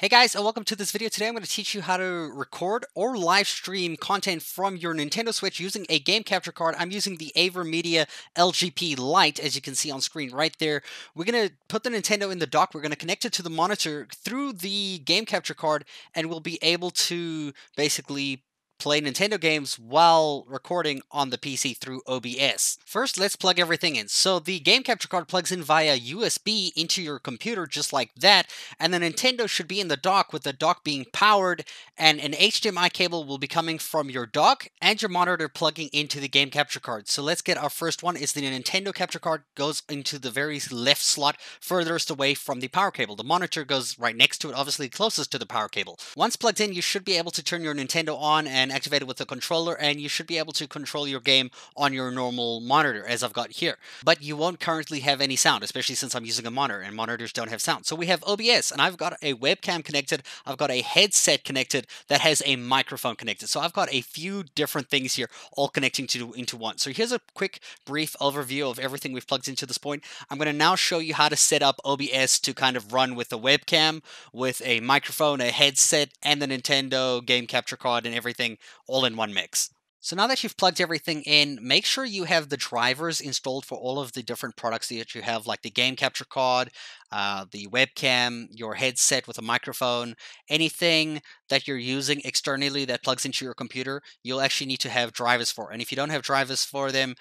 Hey guys, and welcome to this video. Today I'm going to teach you how to record or live stream content from your Nintendo Switch using a game capture card. I'm using the AVerMedia LGP Lite, as you can see on screen right there. We're going to put the Nintendo in the dock. We're going to connect it to the monitor through the game capture card, and we'll be able to basically play Nintendo games while recording on the PC through OBS. First, let's plug everything in. So the game capture card plugs in via USB into your computer just like that, and the Nintendo should be in the dock with the dock being powered, and an HDMI cable will be coming from your dock and your monitor plugging into the game capture card. So let's get our first one. Is the Nintendo capture card goes into the very left slot furthest away from the power cable. The monitor goes right next to it, obviously closest to the power cable. Once plugged in, you should be able to turn your Nintendo on and activate it with the controller, and you should be able to control your game on your normal monitor as I've got here. But you won't currently have any sound, especially since I'm using a monitor and monitors don't have sound. So we have OBS, and I've got a webcam connected, I've got a headset connected that has a microphone connected. So I've got a few different things here all connecting into one. So here's a quick brief overview of everything we've plugged into this point. I'm going to now show you how to set up OBS to kind of run with a webcam, with a microphone, a headset, and the Nintendo game capture card and everything all in one mix. So now that you've plugged everything in, make sure you have the drivers installed for all of the different products that you have, like the game capture card, the webcam, your headset with a microphone, anything that you're using externally that plugs into your computer, you'll actually need to have drivers for. And if you don't have drivers for them,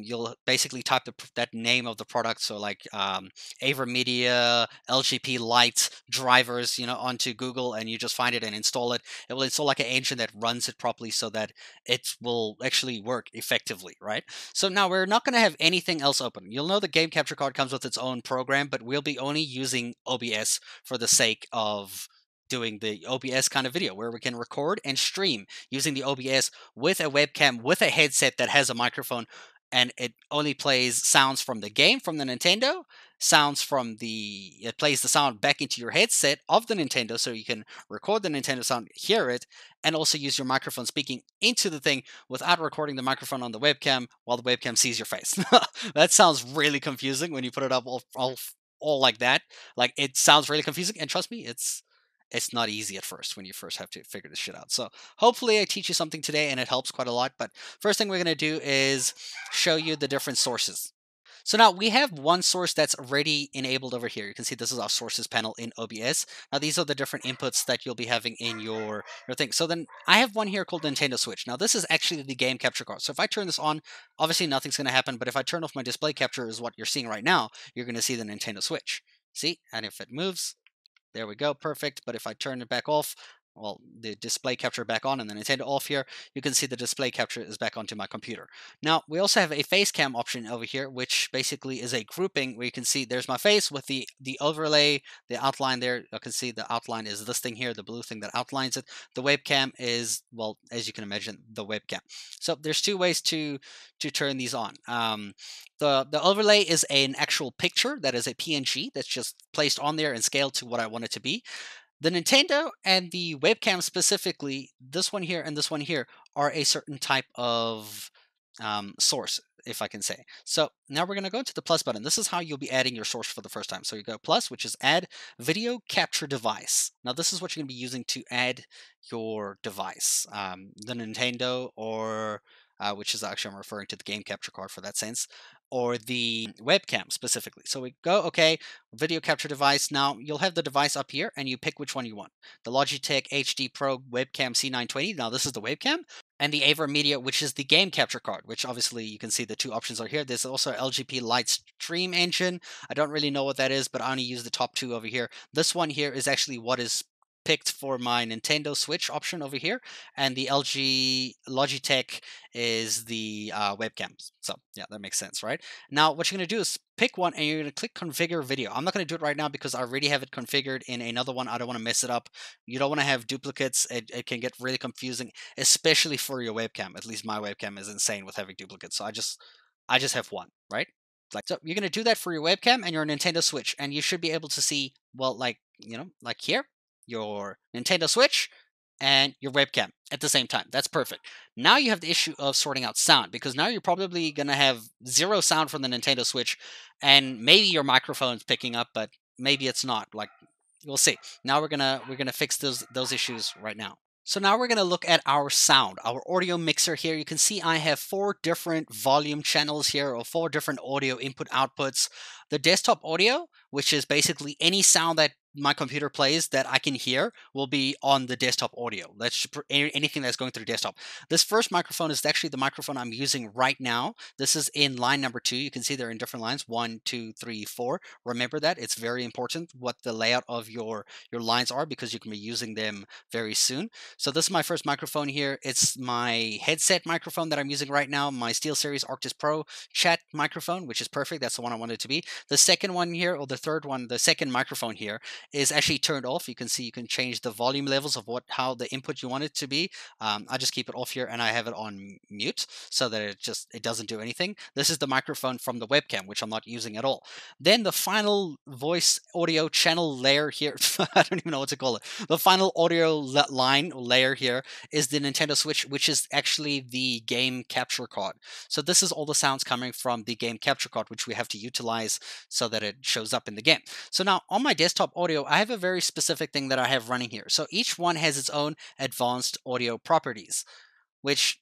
you'll basically type that name of the product, so like AVerMedia LGP Lite drivers, onto Google, and you just find it and install it. It will install like an engine that runs it properly so that it will actually work effectively, right? So now we're not going to have anything else open. You'll know the game capture card comes with its own program, but we'll be only using OBS for the sake of doing the OBS kind of video where we can record and stream using the OBS with a webcam, with a headset that has a microphone, and it only plays sounds from the game, from the Nintendo, it plays the sound back into your headset of the Nintendo, so you can record the Nintendo sound, hear it, and also use your microphone speaking into the thing without recording the microphone on the webcam while the webcam sees your face. That sounds really confusing when you put it up all like that. Like, it sounds really confusing, and trust me, it's not easy at first when you first have to figure this shit out. So hopefully I teach you something today and it helps quite a lot. But first thing we're going to do is show you the different sources. So now we have one source that's already enabled over here. You can see this is our sources panel in OBS. Now these are the different inputs that you'll be having in your thing. So then I have one here called Nintendo Switch. Now this is actually the game capture card. So if I turn this on, obviously nothing's going to happen. But if I turn off my display capture, is what you're seeing right now, you're going to see the Nintendo Switch. See? And if it moves, there we go. Perfect. But if I turn it back off, well, the display capture back on and the Nintendo off here, you can see the display capture is back onto my computer. Now, we also have a face cam option over here, which basically is a grouping where you can see there's my face with the overlay, the outline there. You can see the outline is this thing here, the blue thing that outlines it. The webcam is, well, as you can imagine, the webcam. So there's two ways to turn these on. The overlay is an actual picture that is a PNG that's just placed on there and scaled to what I want it to be. The Nintendo and the webcam specifically, this one here and this one here, are a certain type of source, if I can say. So now we're going to go to the plus button. This is how you'll be adding your source for the first time. So you go plus, which is add video capture device. Now this is what you're going to be using to add your device, the Nintendo, or which is actually, I'm referring to the game capture card for that sense, or the webcam specifically. So we go, okay, video capture device. Now you'll have the device up here and you pick which one you want. The Logitech HD Pro webcam C920. Now this is the webcam, and the AVerMedia, which is the game capture card, which obviously you can see the two options are here. There's also LGP Lightstream Engine. I don't really know what that is, but I only use the top two over here. This one here is actually what is picked for my Nintendo Switch option over here, and the Logitech is the webcam. So yeah, that makes sense, right? Now what you're going to do is pick one, and you're going to click configure video. I'm not going to do it right now because I already have it configured in another one. I don't want to mess it up. You don't want to have duplicates. It can get really confusing, especially for your webcam. At least my webcam is insane with having duplicates. So I just have one, right? So you're going to do that for your webcam and your Nintendo Switch, and you should be able to see, well, like here, your Nintendo Switch and your webcam at the same time. That's perfect. Now you have the issue of sorting out sound, because now you're probably going to have zero sound from the Nintendo Switch, and maybe your microphone's picking up, but maybe it's not. Like, We'll see. Now we're gonna fix those issues right now. So now we're gonna look at our sound, our audio mixer here. You can see I have four different volume channels here, or four different audio input outputs. The desktop audio, which is basically any sound that my computer plays that I can hear, will be on the desktop audio. That's anything that's going through desktop. This first microphone is actually the microphone I'm using right now. This is in line number 2. You can see they're in different lines, 1, 2, 3, 4. Remember that. It's very important what the layout of your lines are, because you can be using them very soon. So this is my first microphone here. It's my headset microphone that I'm using right now, my SteelSeries Arctis Pro chat microphone, which is perfect. That's the one I want it to be. The second one here, or the third one, the second microphone here, is actually turned off. You can see you can change the volume levels of how the input you want it to be. I just keep it off here, and I have it on mute so that it doesn't do anything. This is the microphone from the webcam, which I'm not using at all. Then the final voice audio channel layer here, I don't even know what to call it. The final audio line or layer here is the Nintendo Switch, which is actually the game capture card. So this is all the sounds coming from the game capture card, which we have to utilize so that it shows up in the game. So now on my desktop audio, I have a very specific thing that I have running here. So each one has its own advanced audio properties, which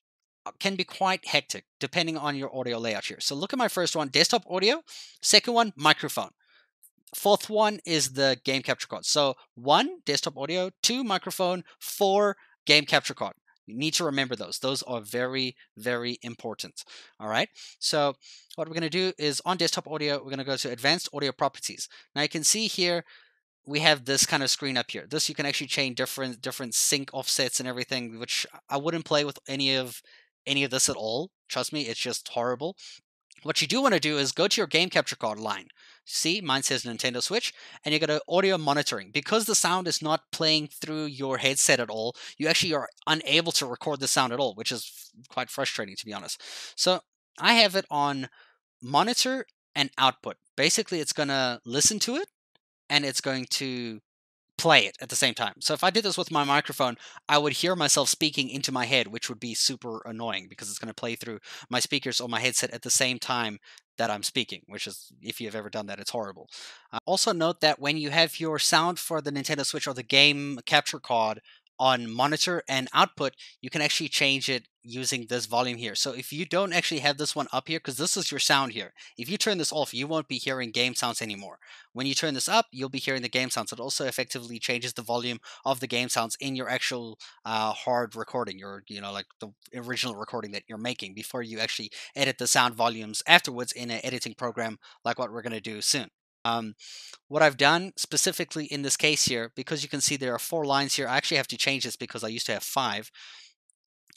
can be quite hectic depending on your audio layout here. So look at my first one, desktop audio, second one, microphone. Fourth one is the game capture card. So 1, desktop audio, 2, microphone, 4, game capture card. You need to remember those. Those are very, very important. All right. So what we're going to do is on desktop audio, we're going to go to advanced audio properties. Now you can see here, we have this kind of screen up here. This, you can actually change different sync offsets and everything, which I wouldn't play with any of this at all. Trust me, it's just horrible. What you do want to do is go to your game capture card line. See, mine says Nintendo Switch, and you go to audio monitoring. Because the sound is not playing through your headset at all, you actually are unable to record the sound at all, which is quite frustrating, to be honest. So I have it on monitor and output. Basically, it's going to listen to it, and it's going to play it at the same time. So if I did this with my microphone, I would hear myself speaking into my head, which would be super annoying because it's going to play through my speakers or my headset at the same time that I'm speaking, which is, if you've ever done that, it's horrible. Also note that when you have your sound for the Nintendo Switch or the game capture card on monitor and output, you can actually change it using this volume here. So if you don't actually have this one up here, because this is your sound here, if you turn this off, you won't be hearing game sounds anymore. When you turn this up, you'll be hearing the game sounds. It also effectively changes the volume of the game sounds in your actual hard recording, like the original recording that you're making before you actually edit the sound volumes afterwards in an editing program like what we're going to do soon. What I've done specifically in this case here, because you can see there are 4 lines here, I actually have to change this because I used to have 5.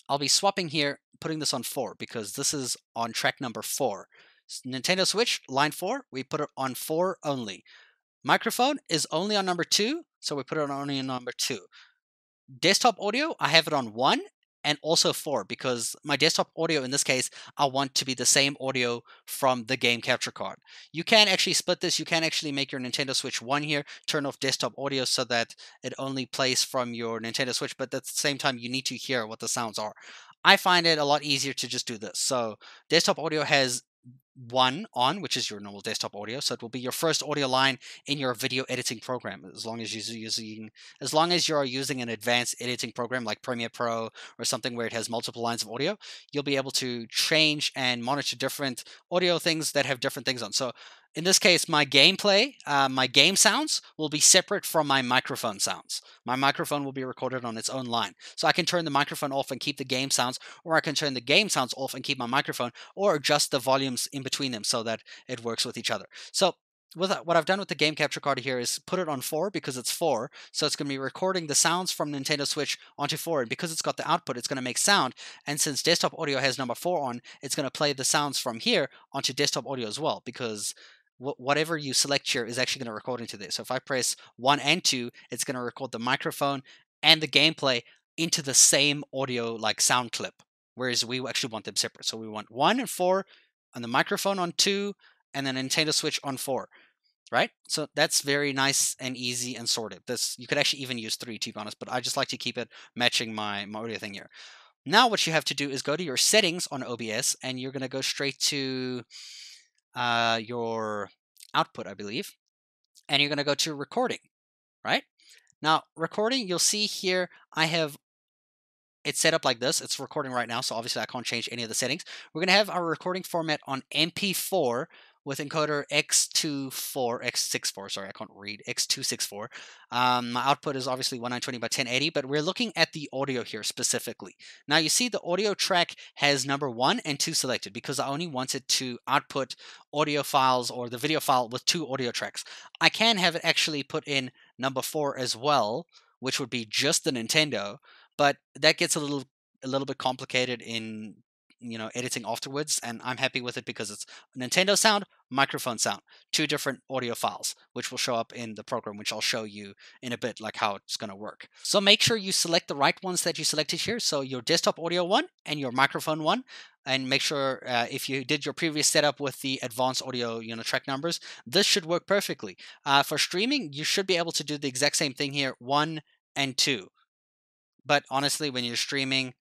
I'll be swapping here, putting this on 4, because this is on track number 4. Nintendo Switch, line 4, we put it on 4 only. Microphone is only on number 2, so we put it on only on number 2. Desktop audio, I have it on 1. And also 4, because my desktop audio in this case, I want to be the same audio from the game capture card. You can actually split this. You can actually make your Nintendo Switch 1 here, turn off desktop audio so that it only plays from your Nintendo Switch, but at the same time, you need to hear what the sounds are. I find it a lot easier to just do this. So desktop audio has 1 on, which is your normal desktop audio, so it will be your first audio line in your video editing program, as long as you're using an advanced editing program like Premiere Pro or something where it has multiple lines of audio. You'll be able to change and monitor different audio things that have different things on. So in this case, my gameplay, my game sounds will be separate from my microphone sounds. My microphone will be recorded on its own line. So I can turn the microphone off and keep the game sounds, or I can turn the game sounds off and keep my microphone, or adjust the volumes in between them so that it works with each other. So what I've done with the game capture card here is put it on 4 because it's 4, so it's going to be recording the sounds from Nintendo Switch onto 4, and because it's got the output, it's going to make sound, and since desktop audio has number 4 on, it's going to play the sounds from here onto desktop audio as well, because whatever you select here is actually going to record into this. So if I press 1 and 2, it's going to record the microphone and the gameplay into the same audio, like sound clip, whereas we actually want them separate. So we want 1 and 4, and the microphone on 2, and then Nintendo Switch on 4, right? So that's very nice and easy and sorted. This, you could actually even use 3, to be honest, but I just like to keep it matching my audio thing here. Now what you have to do is go to your settings on OBS, and you're going to go straight to your output, I believe, and you're going to go to recording. right? Now recording, you'll see here I have it set up like this. It's recording right now, so obviously I can't change any of the settings. We're gonna have our recording format on MP4 with encoder X264, sorry, I can't read, X264. My output is obviously 1920 by 1080, but we're looking at the audio here specifically. Now you see the audio track has number 1 and 2 selected because I only wanted to output audio files or the video file with 2 audio tracks. I can have it actually put in number 4 as well, which would be just the Nintendo, but that gets a little bit complicated in, you know, editing afterwards, and I'm happy with it because it's Nintendo sound, microphone sound, 2 different audio files, which will show up in the program, which I'll show you in a bit, like how it's going to work. So make sure you select the right ones that you selected here. So your desktop audio one and your microphone one, and make sure if you did your previous setup with the advanced audio, you know, track numbers, this should work perfectly. For streaming, you should be able to do the exact same thing here, 1 and 2. But honestly, when you're streaming,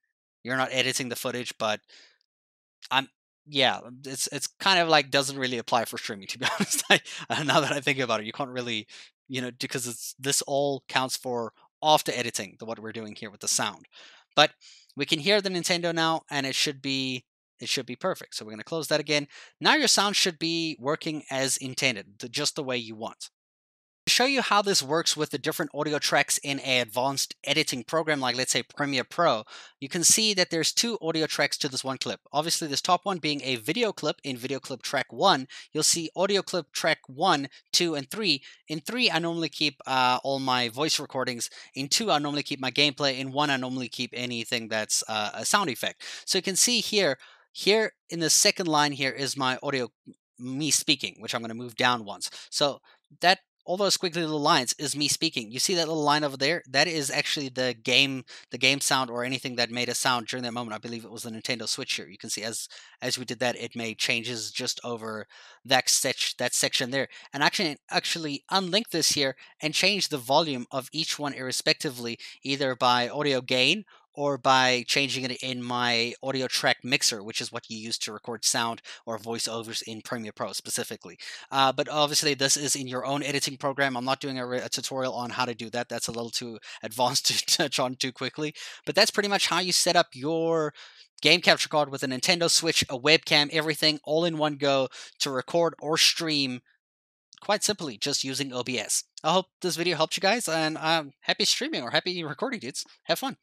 you're not editing the footage, but yeah, it's kind of like doesn't really apply for streaming, to be honest. Now that I think about it, you can't really, you know, because it's, this all counts for after editing, what we're doing here with the sound. But we can hear the Nintendo now, and it should be perfect. So we're going to close that again. Now your sound should be working as intended, just the way you want. To show you how this works with the different audio tracks in an advanced editing program, like let's say Premiere Pro, you can see that there's 2 audio tracks to this one clip. Obviously this top one being a video clip, in video clip track 1, you'll see audio clip track 1, 2, and 3. In 3, I normally keep all my voice recordings. In 2, I normally keep my gameplay. In 1, I normally keep anything that's a sound effect. So you can see here in the second line here is my audio, me speaking, which I'm going to move down once. So that, all those squiggly little lines is me speaking. You see that little line over there? That is actually the game sound or anything that made a sound during that moment. I believe it was the Nintendo Switch here. You can see as we did that, it made changes just over that section there. And I can actually unlink this here and change the volume of each one irrespectively, either by audio gain or by changing it in my audio track mixer, which is what you use to record sound or voiceovers in Premiere Pro specifically. But obviously this is in your own editing program. I'm not doing a tutorial on how to do that. That's a little too advanced to touch on too quickly. But that's pretty much how you set up your game capture card with a Nintendo Switch, a webcam, everything all in one go to record or stream quite simply just using OBS. I hope this video helped you guys, and happy streaming or happy recording, dudes. Have fun.